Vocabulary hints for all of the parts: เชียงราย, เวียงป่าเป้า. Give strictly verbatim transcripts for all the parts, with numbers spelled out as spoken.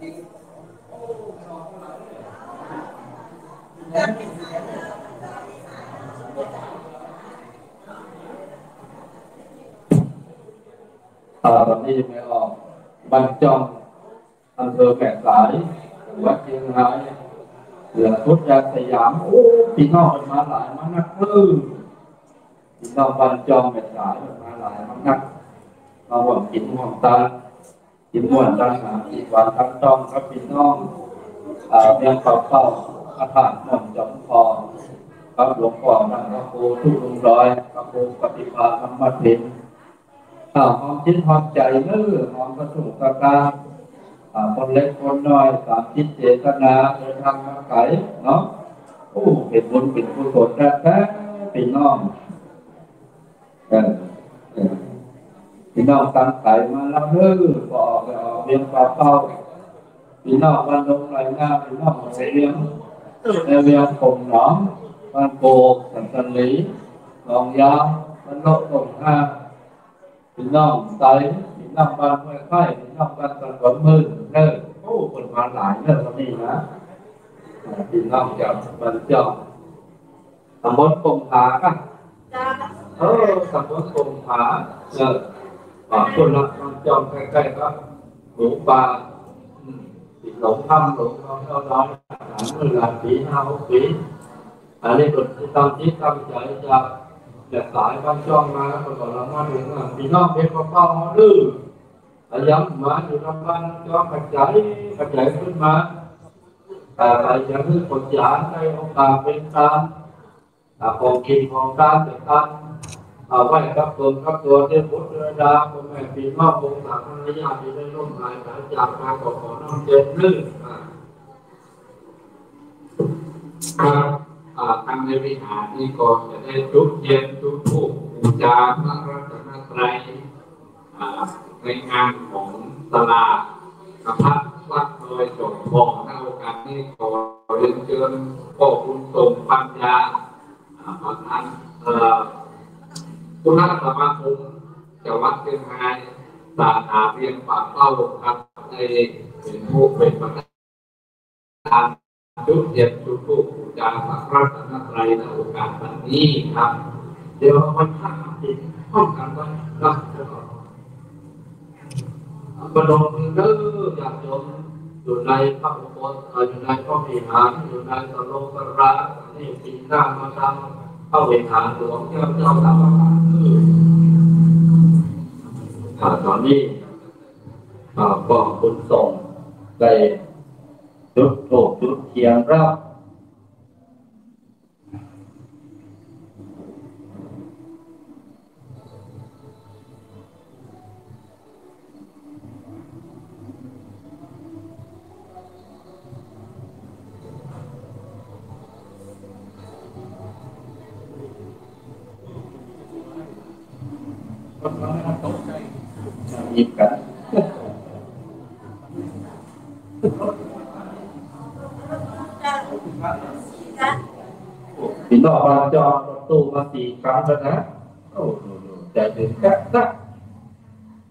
อ่านี่ไม่ออกบันจอมอำเภอแก่สายจังหวัดเชียงรายเหลือทุกยาสยามโอ้พี่น้องมาหลายมานักเพิ่มพี่น้องบันจอมแก่สายมาหลายมานักเราหวังกินหอมตากินหอมตาหาอีกวันทั้งจอมครับพี่น้องอ่าเมียงเป่าเป่าอาถรรพ์หม่อมจอมพรครับหลวงพ่อนั่งพระครูทุกองค์ร้อยพระครูปฏิภาณธรรมเถรหอมชิ้นหอมใจเนื้อหอมกระสุนกระกาคนเล็กคนน้อยสามชิ้นเจตนาเดินทางมาไกลเนาะโอ้เป็นบุญเป็นกุศลแท้ๆเป็นน้องเป็นน้องตั้งใจมาแล้วเนื้อปอกออกเบียงปลาเป้าเป็นน้องวันลงไหลงาเป็นน้องเสียงในเวียงผมน้องวันโบกสันสันหลีลองยาววันโลกผมห้าพี่น้องใจพี่น้องบ้านห้วยไข่พี่น้องบ้านตะกอนมือเนอโอ้คนมาหลายเนอคนนี้นะพี่น้องจากบ้านเจ้าตำบลปงผาป่ะเออตำบลปงผาเนอขอบคุณละน้องจอมใกล้ๆก็หลวงป่าติดหลงถ้ำหลงน้องเท่าน้อยหลานมือหลานปีห้าหกปีอันนี้คนที่ตั้งจิตตั้งใจจะแต่สายบ้านช่องมาแล้วคนเรามาถึงพี่น้องเพียงพอเข้ามาดื้อย้ำมาอยู่ทำบ้านช่องกระจายกระจายขึ้นมาแต่ไปยังที่คนจานได้เอาตาเป็นตาของกินของตาแต่ตาเอาไว้กับตัวกับตัวเด็กบุตรดาคนแม่พี่น้ององค์ต่างภรรยาที่ได้ร่วมงานจากมาขอขอน้องเจนดื้อทำในวิหารนี้ก็จะได้จุดเย็นจุดผู้บูชาพระรัตนตรัยในงานของตลาดกระพัดวัดโดยจบบอกในโอกาสนี้ขอเรียนเชิญพ่อคุณสมปัญญาประธานคุณสมาคมจังหวัดเชียงรายสาขาเรียนปากเป้าครับในเป็นผู้เป็นประธานจุดเย็นจุดผู้จากพระรัตนตรัยในโอกาสวันนี้ครับเดี๋ยววันพระที่ห้องกันวันรักจะก่อนประดมเลิกอยากจมอยู่ในพระอุโบสถอยู่ในพระวิหารอยู่ในสโลกราที่ปีหน้ามาทำเข้าวิหารหลวงเจ้าเจ้าสาวขาตอนนี้ก็คุณส่งในจุดโถจุดเทียนรับยิบกันพี่น้องบางจอมตู้มาสี่ครั้งแล้วนะโอ้โหแต่ถึงกัดซัก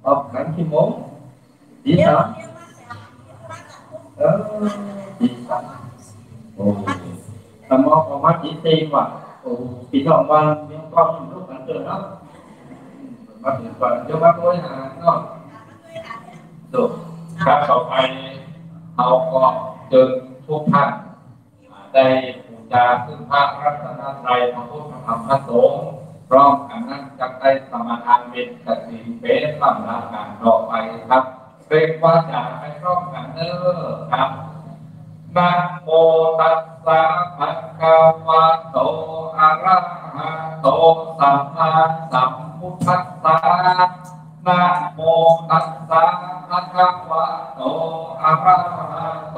ออกขันขี้มงดีสามเออดีสามโอ้แต่มองออกมาดีเต็มว่ะโอ้พี่น้องบางเลี้ยงก้อนลูกหลานเจอเนาะมาถึงก่อนเจ้าบ้านด้วยนะเนาะถูกการเข้าไปเอาก็เจอทุกท่านได้บูชาซึ่งพระรัตนตรัยพระพุทธธรรมพระสงฆ์พร้อมกันนั้นจะได้สมาทานเป็นสติเป็นลำดับการต่อไปครับเรียกว่าจะไปพร้อมกันเด้อครับนะโมตัสสะภะคะวะโตอะระหะโตสัมมาสัมพุทธัสสะนะโมตัสสะภะคะวะโตอะระหะโต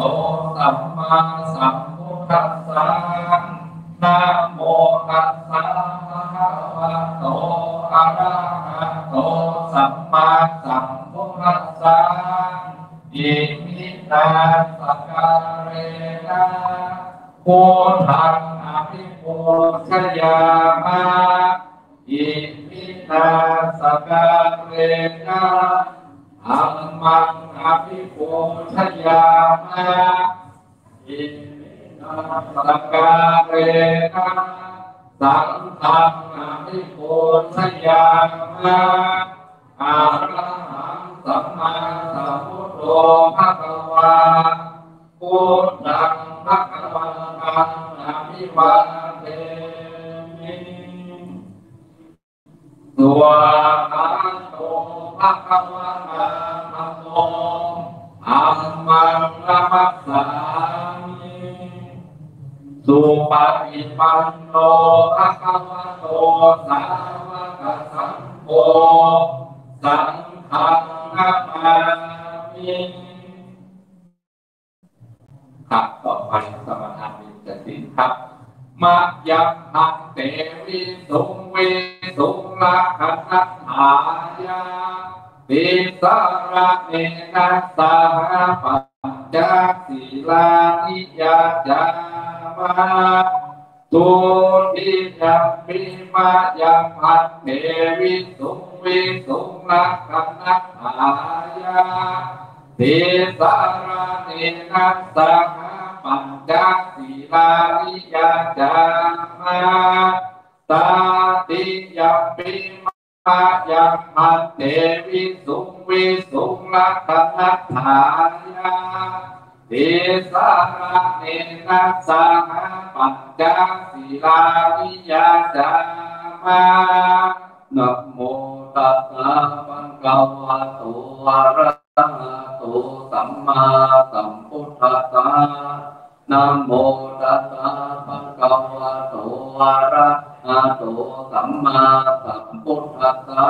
สัมมาสัมพุทธัสสะนะโมตัสสะภะคะวะโตอะระหะโตสัมมาสัมพุทธัสสะอิมิตัสสะกะเรนะโพธังอะภิปุชยามะอิมิตัสสะกะเรนะอ อัมมังอภิโภชยามะอินัสสกาเรนะสังฆังอภิโภชยามะอะระหังสัมมาสัมพุทโธภะคะวาพุทธังภะคะวันตังอะภิวัตเทมิสวาหังโตภะคะวะอะโตอัมมังนะมัสสามิสุปฏิปันโนภะคะวะโตสาวกสังโฆสังฆังนะมามิครับต่อไปสมาทานมีสติครับมะยัมหังเตวิสุงเวสุงละขันธ์หายาติสระเนนัสสาปัญจศีลานิยจามะตุติยัมปิมะยัมหังเตวิสุงเวสุงละขันธ์หายาติสระเนนัสสาปัญจศีลานิยจามะตาติยัมปิมะยัมหังเตวิสุงเวสุงละขันธ์หายาติสระเนนัสสาปัญจศีลานิยจามะนะโมตัสสะภะคะวะโตอะระหะโตสัมมาสัมพุทธัสสะนะโมตัสสะภะคะวะโตอะระหะโตสัมมาสัมพุทธัสสะ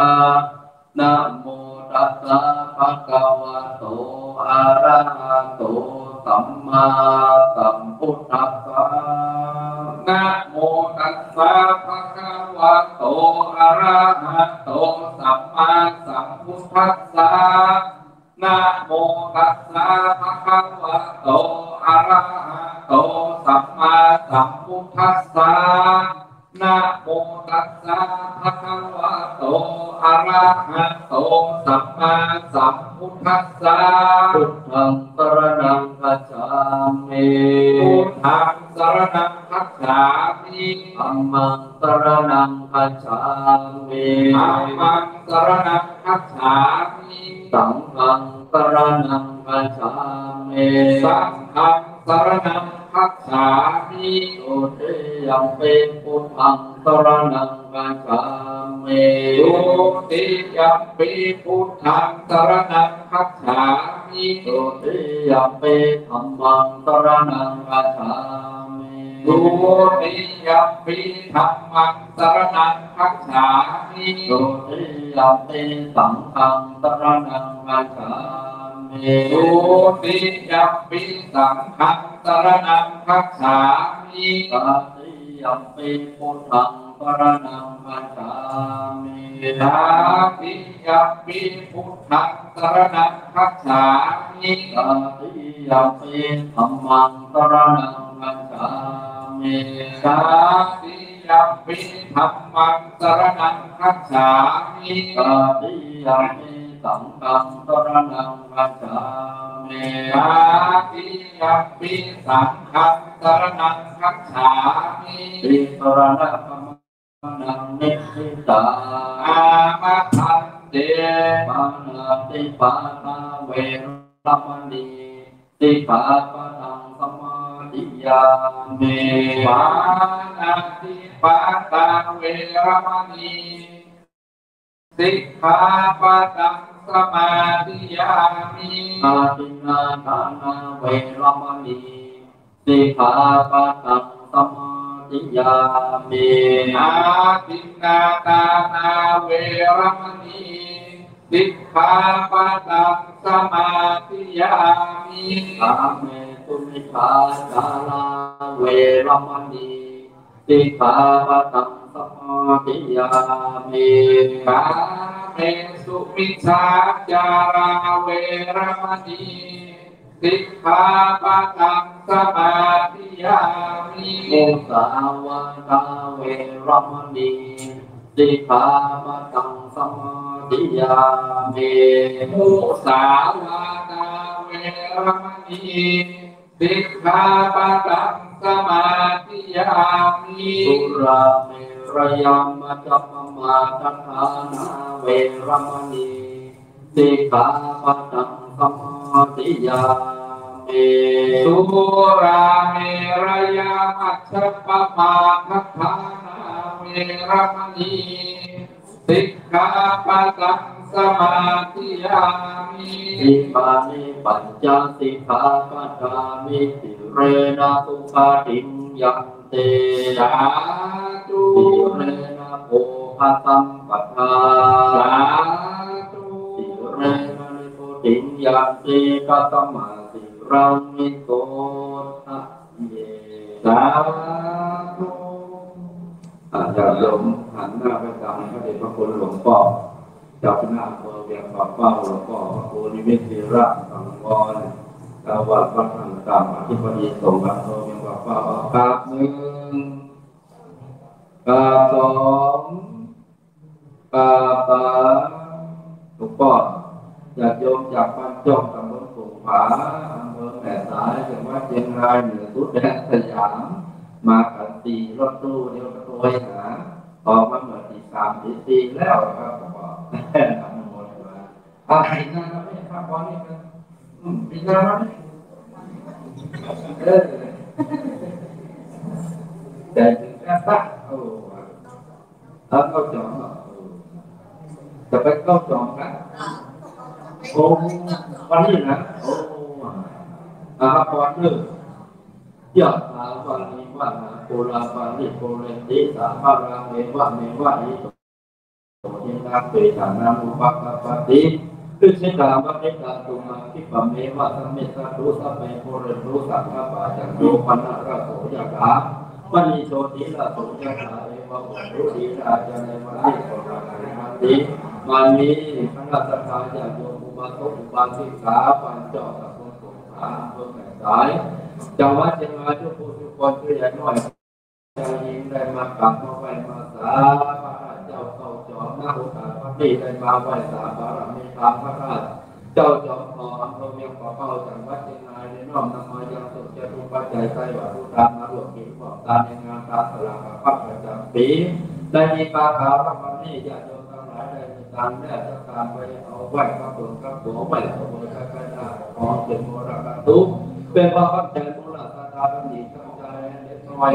นะโมตัสสะภะคะวะโตอะระหะโตสัมมาสัมพุทธัสสะนะโมตัสสะภะคะวะโตอะระหะโตสัมมาสัมพุทธัสสะนะโมตัสสะภะคะวะโตอะระหะโตสัมมาสัมพุทธัสสะนะโมตัสสะภะคะวะโตอะระหะโตสัมมาสัมพุทธัสสะพุทธังสรณังคัจฉามิพุทธังสรณังคัจฉามิธัมมังสรณังคัจฉามิธัมมังสรณังคัจฉามิสังฆังสรณังคัจฉามิสังฆังสรณังคัจฉามิตุติยัมปิพุทธังสรณังคัจฉามิตุติยัมปิพุทธังสรณังคัจฉามิตุติยัมปิธัมมังสรณังคัจฉามิตุติยัมปิธัมมังสรณังคัจฉามิตุติยัมปิสังฆังสรณังคัจฉามิตุติยัมปิสังฆังสรณังคัจฉามิตุติยัมปิพุทธังสรณังคัจฉามิตุติยัมปิพุทธังสรณังคัจฉามิตุติยัมปิธัมมังสรณังคัจฉามิตุติยัมปิธัมมังสรณังคัจฉามิตุติยัมปิสังฆังสรณังคัจฉามิตุติยัมปิสังฆังสรณังคัจฉามิติสรณังคัมมังนิสิตาอามะทันเตปะนะติปะนะเวรมณีติปะปะนังสมาธิยามิปะนะติปะนะเวรมณีสิกขาปะตังสมาธิยามิอาทินนาทานาเวรมณีสิกขาปะตังสมาธิยามิอาทินนาทานาเวรมณีสิกขาปะตังสมาธิยามิอาเมตุมิทาจาราเวรมณีสิกขาปะตังสมาธิยามิกาเมสุมิจฉาจาราเวรมณีสิกขาปะตังสมาธิยามิมุสาวาทาเวรมณีสิกขาปะตังสมา ติยาเมตุสาวาตาเวรมณีสิกขาปัตตังสมาธิยามิสุราเมรยมัจจมมาทฏฐานาเวรมณีสิกขาปัตตังสมาธิยามิสุราเมรยมัจจมาทฏฐานาเวรมณีสิกขาปัตตังสมาธิยามิอิมานิปัญจสิกขาปัฏฐามิติเรนะตุปาติยันเตสาธุติเรนะโภคะสัมปัฏฐาสาธุติเรนะนิโพติยันเตกัตตมาติรามิโกทะเยสาธุอาจารย์ยมหันหน้าไปทางพระเดชพระคุณหลวงพ่อเจ้าคณะอำเภอเวียงป่าเป้าหลวงพ่อโอนิมิตศิระสังวรชาววัดวัดทางตามอธิบดีสงฆ์อำเภอเวียงป่าเป้ากราบหนึ่งกราบสองกราบสามหลวงพ่อญาติโยมจากบ้านจ้องตำบลสุขผาอำเภอแม่สายจังหวัดเชียงรายเหนือสุดแดนสยามมากันตีรถตู้เดียวกันโดยหาออกมาเหมือนตีสามตีสี่แล้วครับผมบอกทำหมดเลยอ่ะปีหน้าเราไม่ทำบอลนี่กันปีหน้าเราไม่เออแต่ถึงแค่สักโอ้แล้วก็จองจะไปก็จองนะโอ้วันนี้นะโอ้อ่ะบอลนี่ยะถาวานิวะนะโกราปาริโกเรติสาภาราเมวะเมวะนิโตยินาเปตานามุปะกะปะติตุสิกามะเนตาตุมาคิปะเมวะสัมเมตตาโตสัพเพโพเรโตสัพพะปะจันโตปะนะระโสยะถามณีโสติระโสยะถาเอวะโหติราจนะมะนิโสรานะติมานิพะนะสัทธายะโยอุปาโตอุปาสิกาปัญจตะโกโสภาเพิ่มสายจังหวัดเชียงรายทุกผู้ทุกคนช่วยหน่อยจะยิงได้มากลับมาไหวมาสาพระเจ้าเข้าจอมหน้าอุตสาหะที่ได้มาไหวสาบารมีตามพระราชเจ้าจอมอ่อนพระเมียขอเข้าจังหวัดเชียงรายในน้อมนำมายังสุขจะทุกปัจจัยใส่วัตถุตามมาหลวงกิจบอกตามในงานตาสลากพักประจำปีได้มีปลาขาวรับมานี่จะโดนทำร้ายได้มีการแม่จะการไปเอาไหวพระสงฆ์พระหัวไหวพระบริการกระดาษขอเสด็จโมระกาตุเป็นพระพักใจบุญศรัทธาเป็นหนีเข้าใจเด็ดน้อย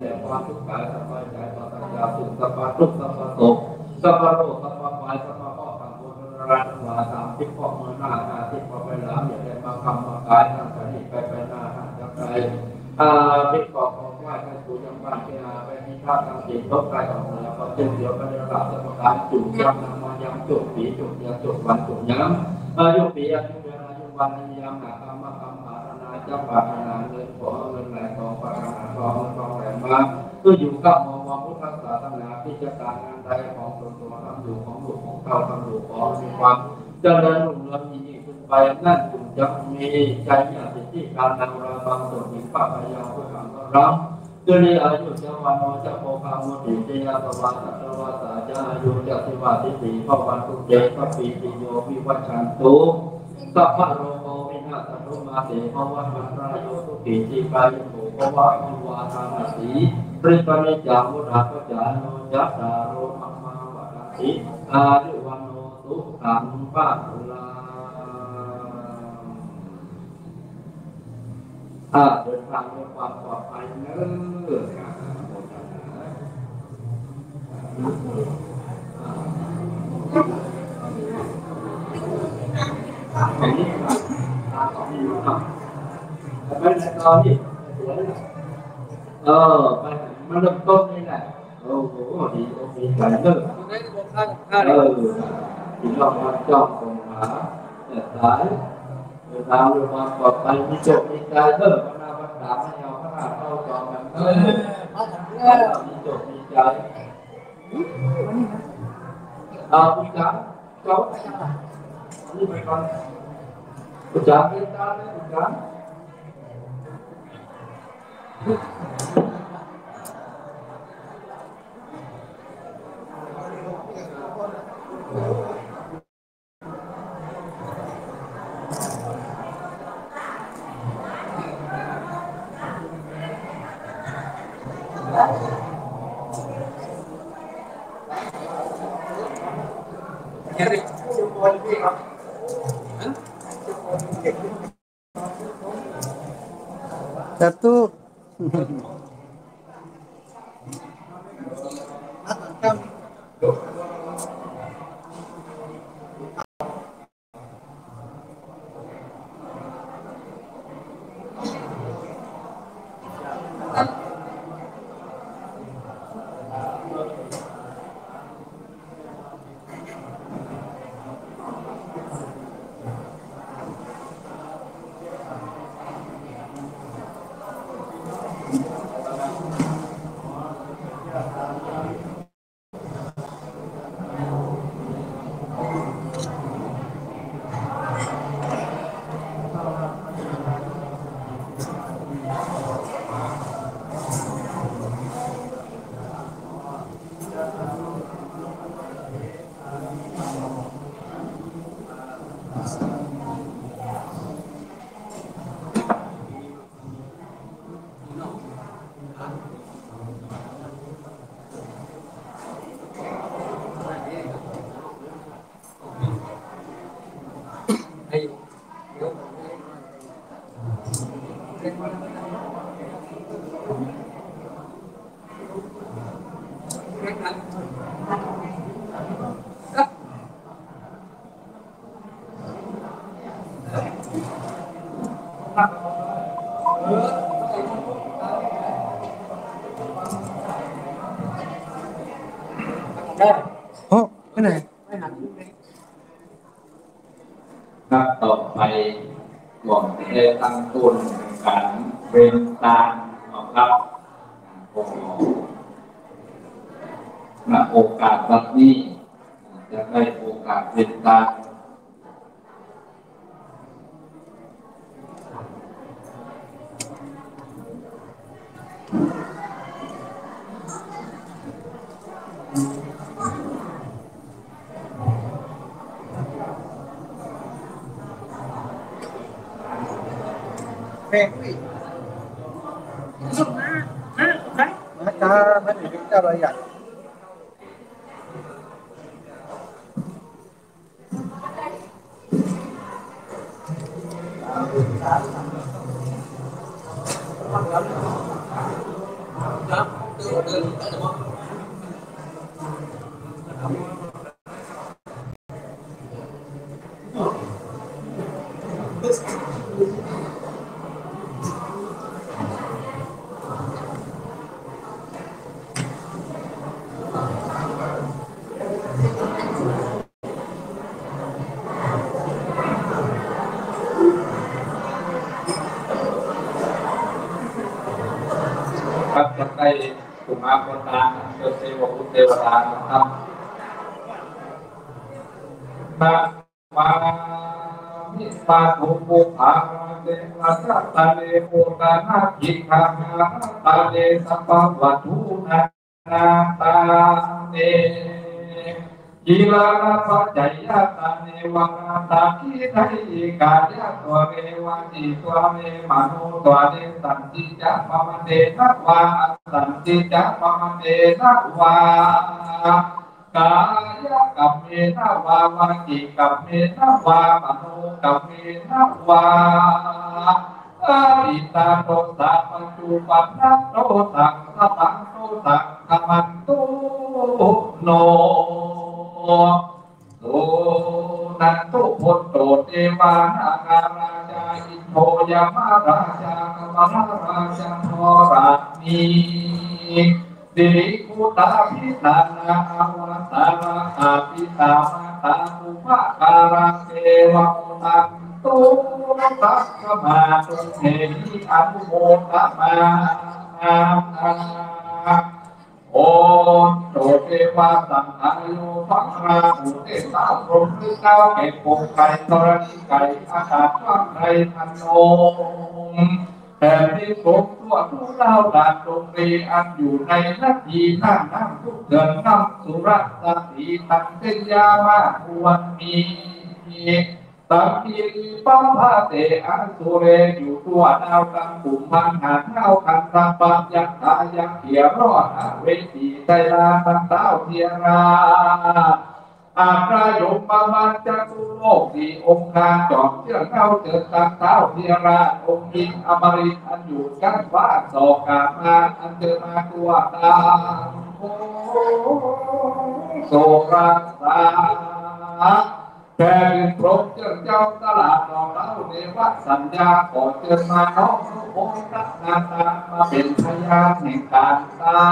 แต่ความทุกข์กายสบายใจต่อสัญญาสุขสบายทุกข์สบายตกสบายโรคสบายปลายสบายพ่อสามบุญรัตน์มาสามทิพย์พ่อเมื่อหน้าหน้าทิพย์พ่อไปหลังอย่าได้มาคำมากายทางสันนิษฐานไปหน้าทางจักรใจอาเป็นกอบของว่าการสูญยังบ้านที่อาเป็นนิพพานทางจิตลบกายของเราก็เช่นเดียวกันระดับสมการจุดย้ำนำมาย้ำจุดปีจุดย้ำจุดวันจุดย้ำอายุปีอายุเดือนอายุวันอายุยามหาธรรมธรรมจะปรารถนาเงินขอเงินไหลทองปรารถนาทองทองแหลมมาเพื่ออยู่กับมองมองพุทธศาสนาพิจารณาใจของตนตัวทำอยู่ของหลุดของเท่าทำอยู่ของมีความเจริญรุ่งเรืองยิ่งขึ้นไปนั่นจึงจะมีใจอย่างสิทธิการนำราบางส่วนมีปัจจัยอย่างผู้ทำรับด้วยในอายุเจ้าวันโนเจ้าโพคามุติเจ้าสวัสดิ์เจ้าวาสาเจ้าอายุเจ้าสิวาสิสีพระวันตุเจพระปีติโยวิวัชันตุสัพพะโรโกวินาศโรมาเสภวะมัตราโยสุขีจีกายโภควะอิวาทานาสีปริปนิจามุดาปจาโนยัสสาโรมมาวะสิอาดิวันโนสุขังปะตุลาอาเดินทางด้วยความปลอดภัยเนอะอันนี้ครับแต่ไม่ได้ตอนนี้เออมันเริ่มต้นนี่แหละโอ้โหดีโอเคใจเลิศเออถึงลองมาจ้องตรงขาแต่สายเดินทางด้วยความปลอดภัยมีโชคมีใจเลิศพระนาบัณฑาไม่เอาพระนาเข้าจอมันเออมีโชคมีใจเอาคุณจ๋าเจ้านี่ไปก่อนกูจางเล่นตาเลยกูจาง Satu. Tane sapa watu natane, kilala pajaya tane wanataki tani karya tuame wati tuame manu tuane tanti japa mande nakwa tanti japa mande nakwa karya kame nakwa wati kame nakwa manu kame nakwa Arita dosa pencubakan dosa sabang dosa kamantu no do nantu putu dewa nagaraja itu yama raja kamaraja norani diriku tapi tanah awan tanah api tanah tanah makara dewa nantu Tak kemana sendiri aku bertahan. Untuk dewa tanahku pangramu tetap berfikir epokai terikai akan pangai tanung. Tapi sesuatu lautan tuanอยู่ในนาทีนั้นนั่งทุกเดือนนั่งสุรัตน์สีตั้งเสียมาควรมี Thank you. สัพพิริปัมภะเตอันตุเรอยู่ตัวดาวตังปุ่มพันหาเท้าคันตังปัญญาตายักเขียรอดเวทีไตลาตังเต้าเทียราอาพระยมมาบันจักุโลกสีองค์การจอมเชื่อเข้าเจิดตังเท้าเทียราองค์หญิงอมรินอันอยู่กันว่าสอกกามาอันเจอมาตัวตาโอโสราสาแผ่นพรบเจ้าเจ้าตลาดนองเล่าในวัดสัญญาก่อนเจอมาน้องสุโขทัยนาตามาเป็นพยานแห่งการตา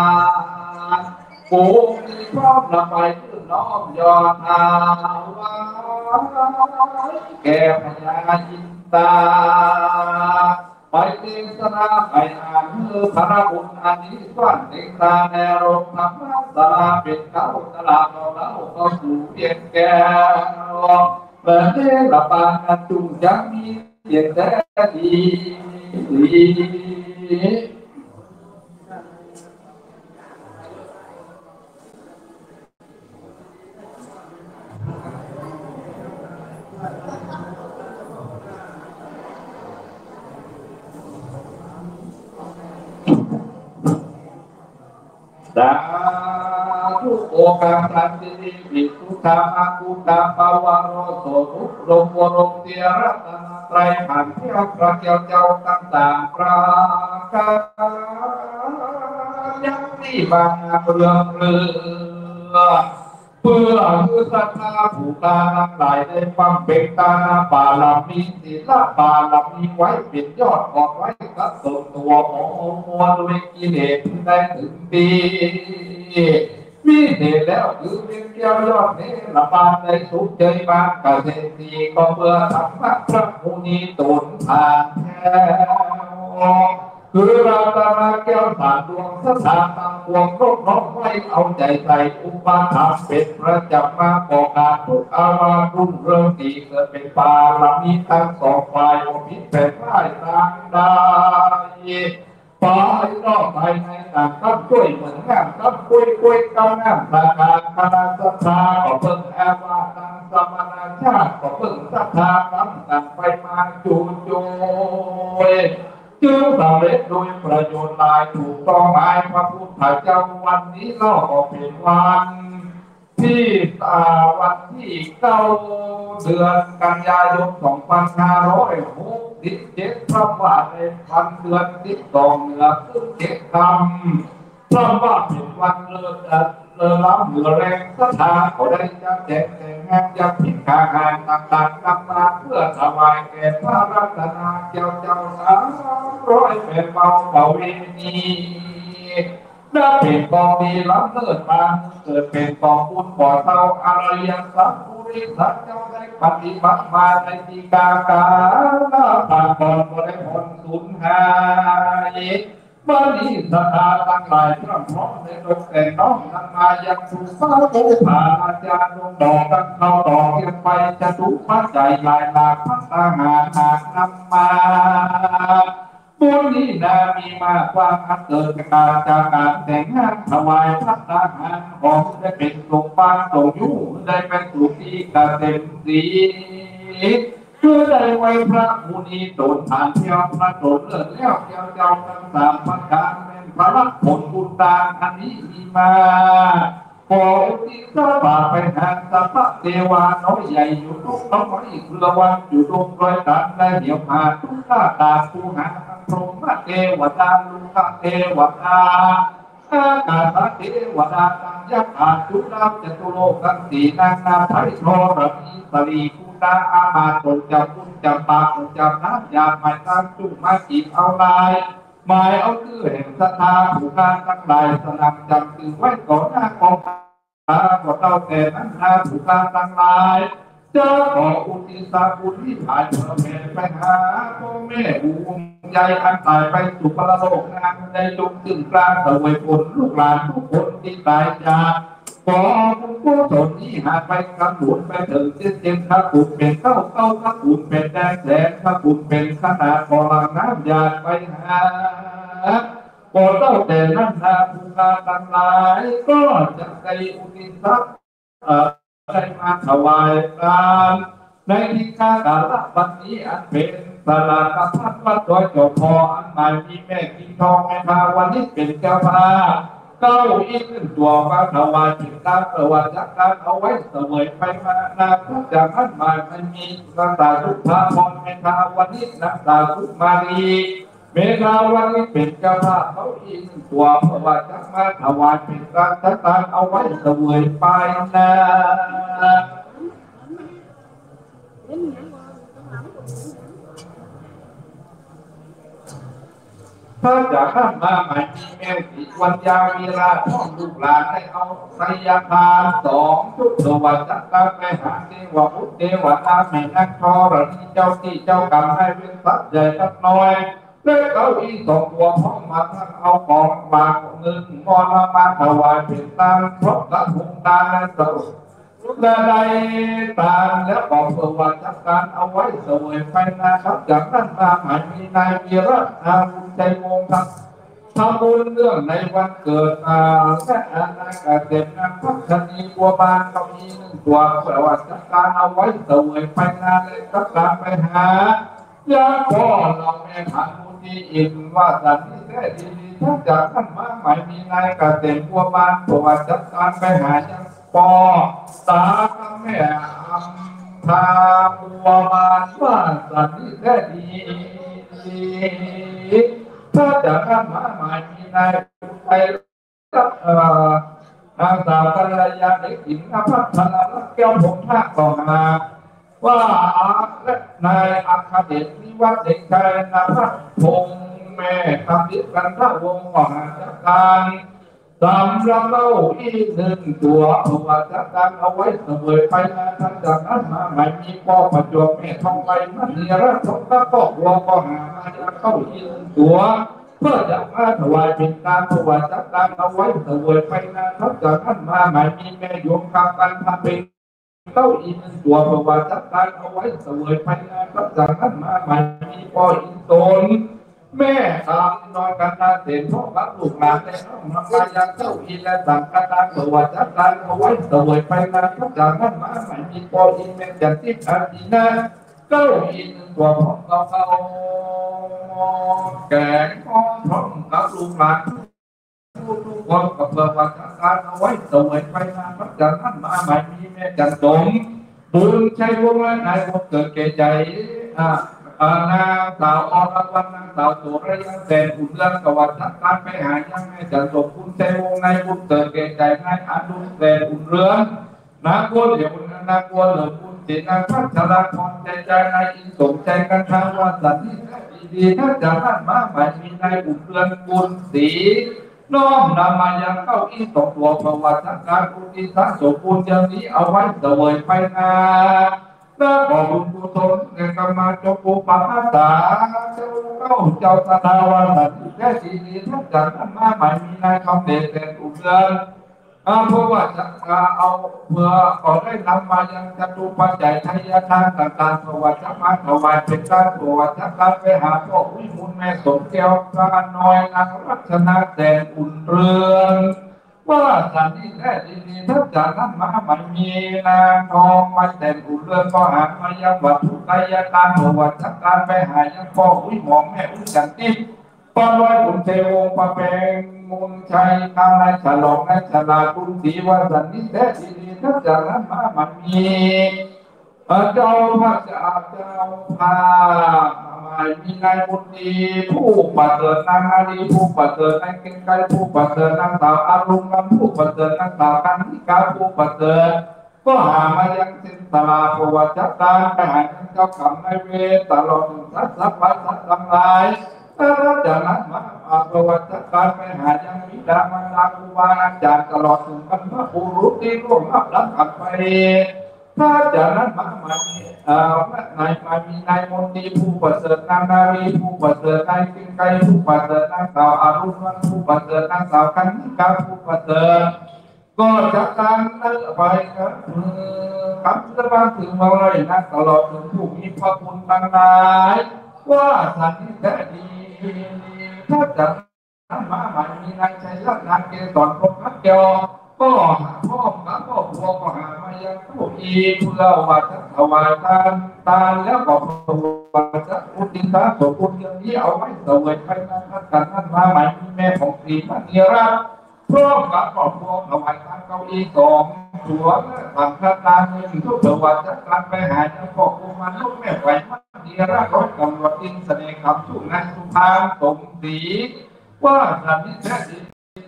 ปูมีพร้อมนำไปขึ้นน้อมยอดอาวาแก่พญาจินตาไปเทศนาไปอ่านเมื่อพระบุญอันนี้ส่วนเด็กตาในโรงธรรมศาลาเป็นเก้าตลาดเราเราก็สู่เพียงแก่เมื่อเด็กละปางกันจุ่มจังมีเพียงแต่ดีสาธุโอกาสันติวิสุทธากุตาปวารโสทุโรโมโรเตียรัตนไตรหันเทียพระเจ้าเจ้าต่างๆประการยังที่บางเรืองเรือเพื่อคือศรัทธาผู้ตานักหลายได้ความเป็นตานาบาลามีศีลบาลามีไว้เป็นยอดกอดไว้กระสุนตัวของมวลเวกิเลสได้ถึงปีมีเดชแล้วคือเป็นเดียวยอดเนรบาลในสุขใจบางกระเซ็นตีก็เพื่อทำนักพระมุนีตุนผ่านแท้คือเราตาแก้วสาดวงสถานตางวงรบน้องไว้เอาใจใส่อุปาทานเป็นประจับมาก่อการทุกอามารุ่งเรื่องดีเกิดเป็นปาลามีทั้งสองฝ่ายอภิเษกได้ต่างได้ฝ่ายนอกภายในต่างกันช่วยเหมือนกันกันคุยคุยกันนั่งประกาศคณะสภาก็เพิ่งแอวาตังสมณชาติก็เพิ่งสภาคำต่างไปมาจูโจยจึงสำเร็จโดยประโยชน์ลายถูกต้องหมายพระพุทธเจ้าวันนี้เราออกเป็นวันที่วันที่เก้าเดือนกันยายนสองพันห้าร้อยหกสิบเจ็ดพระบาทในวันเดือนที่สองเหนือขึ้นเจ็ดคำพระบาทเป็นวันเลิศเลิศล้ำเหนือแรงศรัทธาเขาได้จะแจกแจงแง่ยักษ์ผิดกาการต่างๆนับมาเพื่อถวายแก่พระรัตนาเจ้าเจ้าสามร้อยเป็นเบาเบาเวนีน่าเป็นกองดีล้ำเลิศมาเกิดเป็นกองบุญบ่อเท่าอารยสัพพุริสัจเจ้าได้ปฏิบัติมาในติกาการหน้าตาก่อนบริพลสุนหายวันนี้ศรัทธาทั้งหลายพร้อมพร้อมในดงแต่น้องนั้นมายังสุสาภูผาอาจารย์ดงดอกตั้งเข้าดอกเยี่ยมไปจะถูกพระใจลายลาพัฒนาหากนำมาบุญนี้นามีมากความอันเกิดจากการจากการแต่งงานถวายพระทหารของได้เป็นสมบัติสมยุได้เป็นสุขีเกษมศรีคือได้ไว้พระมุนีโดนผ่านเที่ยวพระโดนเลิศเลี้ยวเที่ยวเจ้าทั้งสามประการเป็นพระผลบุญตาอันนี้มีมาขออุทิศบาปไปหาสัพเทวาน้อยใหญ่อยู่ทุกน้อยเรือวันอยู่ตรงรอยตันได้เดี่ยวหาทุกตาตาผู้หาพรหมเทวดาลูกเทวดาข้าข้าเทวดาตั้งยักษ์อาจุลาจตุโลกันตีนางนาไทยโทรณีสรีตาอามาตนจับพุ่งจับปากจับน้ำยาหมายตั้งจุ่มมาจีบเอาลายหมายเอาคือแห่งศรัทธาผู้การตั้งลายสนับจับตือไว้ก่อนหน้ากองตาก่อเต้าแต่นั้นหาผู้การตั้งลายเจ้าขออุทิศบุญที่ผ่านมาแผ่ไปหาพ่อแม่บุญใหญ่อันตายไปสู่พระโลกนั้นได้จงถึงกลางเสวยผลลูกหลานทุกคนที่ตายจากขอคุณผู้ชมนี้หากไปกำหนดไปถึงเส้นเส้นข้าขุนเป็นเต้าเต้าข้าขุนเป็นแดงแดงข้าขุนเป็นขนาดพลังน้ำยาไปหาพอเต้าแต่น้ำนาภูกาต่างหลายก็จะได้อุทิศทรัพย์ได้มาถวายการ ในทิศการละบัดนี้อันเป็นสลากกับพัดวัดโดยเจ้าพ่ออันหมายมีแม่กินทองในภาวันนี้เป็นเจ้าพาเก้าอี้ขึ้นตัวพระถวายจิตตามประวัติยักษ์การเอาไว้เสวยไปมานาพระจากท่านหมายมันมีนักตาสุภาพรในภาวันนี้นักตาสุมาลีเมฆาวันนี้เป็นเจ้าพาเขาอีกตัวประวัติยักษ์มาถวายจิตตามตามเอาไว้เสวยไปนาถ้าจะข้ามมาหมายมีแม่สีวันยาวมีราท่องลูกหลานให้เอาไสยทานสองชุดสวัสดิ์จักรไปหาเทวพุทธเทวตาแม่นักทอระนี้เจ้าที่เจ้ากรรมให้เป็นสัตว์ใหญ่สัตว์น้อยเลือกเก้าอี้สองตัวพร้อมมาทั้งเอาของวางเงินมอละมาถวายเป็นตังพร้อมละหุงตาและสรุปและในตาแล้วบอกสวัสดิ์จักรเอาไว้เสวยไปนะครับจากนั้นมาหมายมีนายมีรัตน์ใจมงคลทำบุญเรื่องในวันเกิดอาและอาณาเขตเด่นนางพัชนีบัวบานเขามีหนึ่งตัวสวัสดิ์จักรเอาไว้เสวยไปนาเลยจักรไปหาญาติพ่อเราแม่ขันมุนีอินว่าสันนิเทศดีๆถ้าจากนั้นมาหมายมีนายเกษตรบัวบานสวัสดิ์จักรไปหาปอสาแม่อัมพาบัวบานว่าสันนิเทศดีถ้าจะข้ามมาหมายมีนายไปรับนางสาวกัลยาณิกินนภัสสรรักแก้วผมท่าต่อมาว่าอาและนายอัคเดชนิวัฒน์เด็กชายนภัสพงษ์แม่คำนิรันทวงศ์ของอาจารย์สำหรับเล่าอีกหนึ่งตัวผู้อาจารย์เอาไว้เสมอไปนานจากนั้นมาหมายมีพ่อประจวบแม่ทองไปมันเนรสมก็ก็วัวก็หามาจะเข้าอีกหนึ่งตัวเพื่อจะมาถวายเป็นการผู้อาจารย์เอาไว้เสมอไปนานจากนั้นมาหมายมีแม่ยวงคำกันทำเป็นเต้าอีกหนึ่งตัวผู้อาจารย์เอาไว้เสมอไปนานจากนั้นมาหมายมีพ่ออินทร์แม่สามนอนกันตาเด่นพ่อรับลูกหลานในห้องนักการยังเจ้าอินและสังกัดการสวัสดิ์จักรการเอาไว้เสวยไปนานจากนั้นมาหมายมีปออินแม่จันทิพย์อินนะเจ้าอินตัวของเราเขาแก่พ่อพร้อมกับลูกหลานทุกทุกคนกับสวัสดิ์จักรการเอาไว้เสวยไปนานจากนั้นมาหมายมีแม่จันทงบุญใช้วงและนายพบเกิดเกใจนางสาวอรวรรณนางสาวสุริยันเซนอุดรสวัสดิ์จักรการไปหายังแม่จันทร์คุณเซวงในบุญเกิดเกณฑ์ใจนายอดุลเซนอุดรนางกัวเดี่ยวนักกัวเหลือคุณเจนนางพัชราพรใจใจนายอินสมใจกันทางวาสันนิสัยดีถ้าจะท่านมาหมายมีนายอุดรบุญศรีน้อมนำมายังเข้าอีสองตัวประวัติจักรการอุทิศสมบูรณ์อย่างนี้เอาไว้เสวยไปนาและขอบุญกุศลในกรรมจงปูปาตาเจ้าเก้าเจ้าสตาวาสันติแค่สีนี้ท่านจันทร์มาหมายมีนายคำเดชเด่นอุเดินเพราะว่าจะเอาเพื่อขอได้นำมายังจตุปัจจัยชัยทานต่างๆประวัติมาถวายเป็นการประวัติการไปหาพ่อวิมุตแม่สมแก้วพระน้อยนางรัชนาเด่นอุ่นเรืองว่าสันนิษฐานดีๆถ้าจากนั้นมาหมายมีนางทองมาแต่งอุเรื่องก็หามายังวัดทุกยาการประวัติจักการไปหายังพ่ออุ้ยหมองแม่อุ้ยจันทิป้าลอยขุนเทวงป้าแปงมุนชัยตามนายฉลองนายฉลาดกุลศรีว่าสันนิษฐานดีๆถ้าจากนั้นมาหมายมีเจ้าพระเจ้าเจ้าพาหมายมีนายมุนีผู้ปัจเจกนางอาลีผู้ปัจเจกนางเก่งไก่ผู้ปัจเจกนางสาวอารุณรัมผู้ปัจเจกนางสาวกันนิกาผู้ปัจเจกก็หามายังสินตลาประวัติจักรการไปหาเจ้ากรรมนายเวรตลอดถึงสัตว์สัพพะสัตว์ทั้งหลายถ้าจากนั้นมาประวัติจักรการไปหายังมิดามาลาภูวาอาจารย์ตลอดถึงบรรพบุรุษที่ร่วมรับหลักขันธ์ไปถ้าจากนั้นมาหมายมีนายมามีนายมนตรีผู้ประเสริฐนางนาลีผู้ประเสริฐนายเก่งไก่ผู้ประเสริฐนางสาวอารุณรัมผู้ประเสริฐนางสาวกันนิกาผู้ประเสริฐก็จักการนั้นไปครับครับจะมาถึงเมื่อไรนะตลอดถึงผู้มีพระคุณทั้งหลายว่าสันนิษฐานดีถ้าจากนั้นมาหมายมีนายชัยรัตน์นางเกศรพรหมแก้ว ก็พ่อพระก็พัวก็หามายังผู้อีเพื่อวัดถวายทานทานแล้วก็ถวายสักอุทิศสมบูรณ์อย่างนี้เอาไว้เสวยไปนั้นกันนั้นมาหมายแม่ของศรีมณีรัตน์พร้อมกับครอบครัวถวายทานเก้าอี้สองหัวต่างกันตามเงินทุกถวายสักการไปหาเจ้าพ่อภูมันลูกแม่ไหวมณีรัตน์ร้อยกำหนดอินเสน่ห์คำสุนันสุภาพสมศรีว่าสันนิษฐาน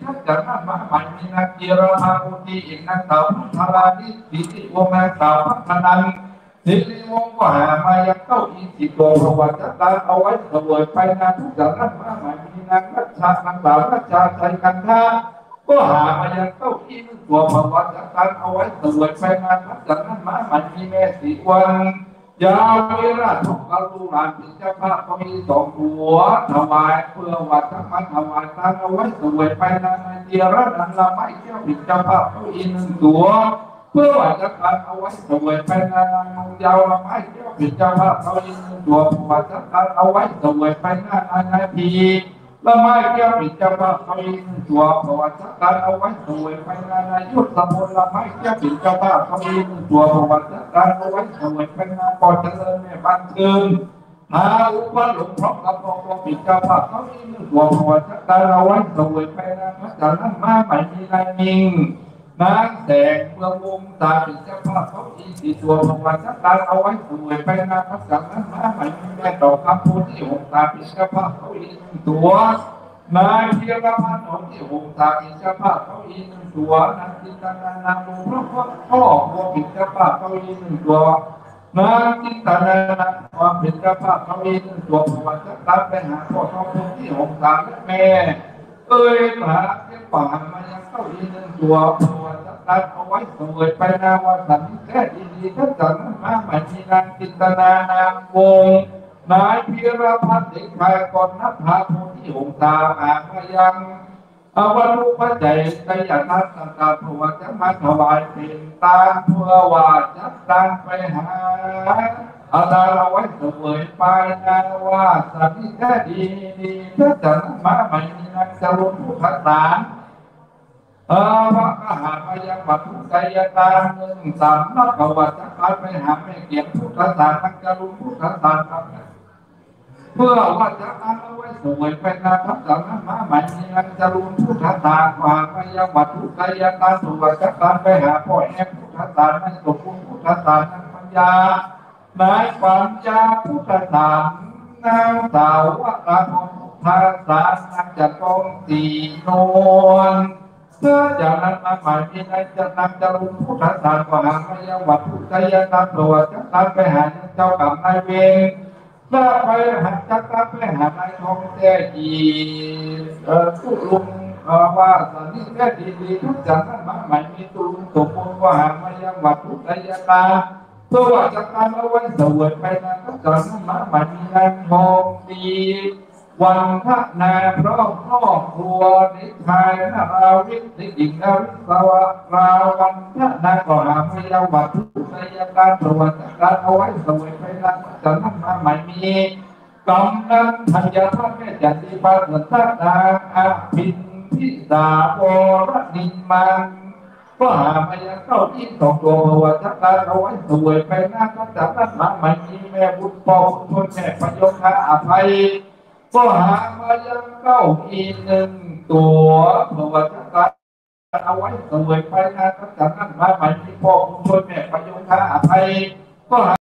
ทักษะนั้นมหามินาคีรามาอุติอินันตาพุทธราดิสิติวมาสาวพัฒนันสิริวงศ์ก็หามายังเก้าอีสิโตพระวัจจารเอาไว้เสวยไปนาทุกษะนั้นมหามินาคัจฉานันตาคัจฉาชัยกันธาก็หามายังเก้าอีตัวพระวัจจารเอาไว้เสวยไปนาทุกษะนั้นมหามิเนสีวันยาวิราชของกรุณาพิจารณาก็มีสองหัวถวายเพื่อวัดทั้งมันถวายทานเอาไว้สวยไปนานเดียร์นั้นละไม่เที่ยวพิจารณาผู้อินหนึ่งตัวเพื่อวัดทั้งมันเอาไว้สวยไปนานมงยาวละไม่เที่ยวพิจารณาผู้อินหนึ่งตัววัดทั้งมันเอาไว้สวยไปนานนาทีละไม่เที่ยวพิจารณาผู้อินหนึ่งตัววัดทั้งมันเอาไว้สวยไปนานยุทธสมุนละไม่เที่ยวพิจารณาผู้อินหนึ่งตัววัดทั้งมันเอาไว้สวยไปนานปอดเจริญแม่บ้านเกินหาอุปหลงพร้อมกับตัวตัวปิดกระพักเขามีหนึ่งตัวหัวชักตาเราไว้สวยไปนะพระจันทร์นั้นมาใหม่มีนายมิงนางแสงเมืองวงตาปิดกระพักเขามีสี่ตัวหัวชักตาเราไว้สวยไปนะพระจันทร์นั้นมาใหม่มีนายดอกคำพูดที่หงตาปิดกระพักเขามีหนึ่งตัวนายเพียรพันธ์หงที่หงตาปิดกระพักเขามีหนึ่งตัวนางจิตานานาลุงพร้อมกับตัวตัวปิดกระพักเขามีหนึ่งตัวนางจิตานานาความผิดกระพาเขามีหนึ่งตัวพระวัจจารไปหาพ่อท้องทุ่งที่หงสารและแม่เอ้ยมหาเจ้าป่ามายังเก้าอีหนึ่งตัวพระวัจจารเอาไว้เสวยไปนาวันสันนิแท้ดีดีท่านจันทร์มาหมายมีนางจิตานานามวงนายพีรพันธ์เด็กชายกรณัฐพาทุ่งที่หงสารมามายังอวัตุปัจจัยใจยานัสสังกัดพระวัจจารถวายเป็นตาเพื่อวัจจารไปหาอาตาเราไว้เสวยไปนาว่าสันนิษฐานดีดีถ้าจันทร์มาใหม่มีนางจะรุนผู้ขัดสารเออพระมหาพยัคฆ์ปัตุไกยตาหนึ่งสามนักขวัตจักรไปหาแม่เกียรติผู้ขัดสารทั้งจะรุนผู้ขัดสารครับเพื่อวัจจารเอาไว้เสวยไปนาถ้าจันทร์มาใหม่มีนางจะรุนผู้ขัดสารมหาพยัคฆ์ปัตุไกยตาสวัสดิ์จักรไปหาพ่อแม่ผู้ขัดสารนั่นสมบูรณ์ผู้ขัดสารนั่นปัญญานายปัญญาพุทธศาสนางสาวว่าราภพาสานักจะต้องตีนอนเมื่อจากนั้นมาหมายมีนายจะนำจะลุกพุทธศาสนาหาไม่ยวัดพุทธยานำตัวจะนำไปหาเจ้ากับนายเวงถ้าไปหาจะนำไปหานายทองแท้อีผู้ลุงว่าสันนิษฐานดีๆทุกจากนั้นมาหมายมีตุลุงสมบูรณ์ว่าหาไม่ยวัดพุทธยานาสวัสดิ์การเอาไว้เสวยไปนานก็จะนั่งมาหมายมีนางทองดีวันพระนาพร้อมครอบครัวนิทานนาราวิทย์นิจิงนาวิสวะราวันพระนาก็หาไม่ยาววัดทุกระยะการสวัสดิ์การเอาไว้เสวยไปนานก็จะนั่งมาหมายมีกำนันธัญญาท่านแม่จันทิปาสันตานางอภินพิสาวรนิมังก็หามายังเก้าอี้สองตัววัชการเอาไว้สวยไปหน้าก็จับรัดมาใหม่มีแม่บุญปองชนแม่ประยกขาอภัยก็หามายังเก้าอี้หนึ่งตัววัชการเอาไว้สวยไปหน้าก็จับรัดมาใหม่มีพ่อชนแม่ประยกขาอภัยก็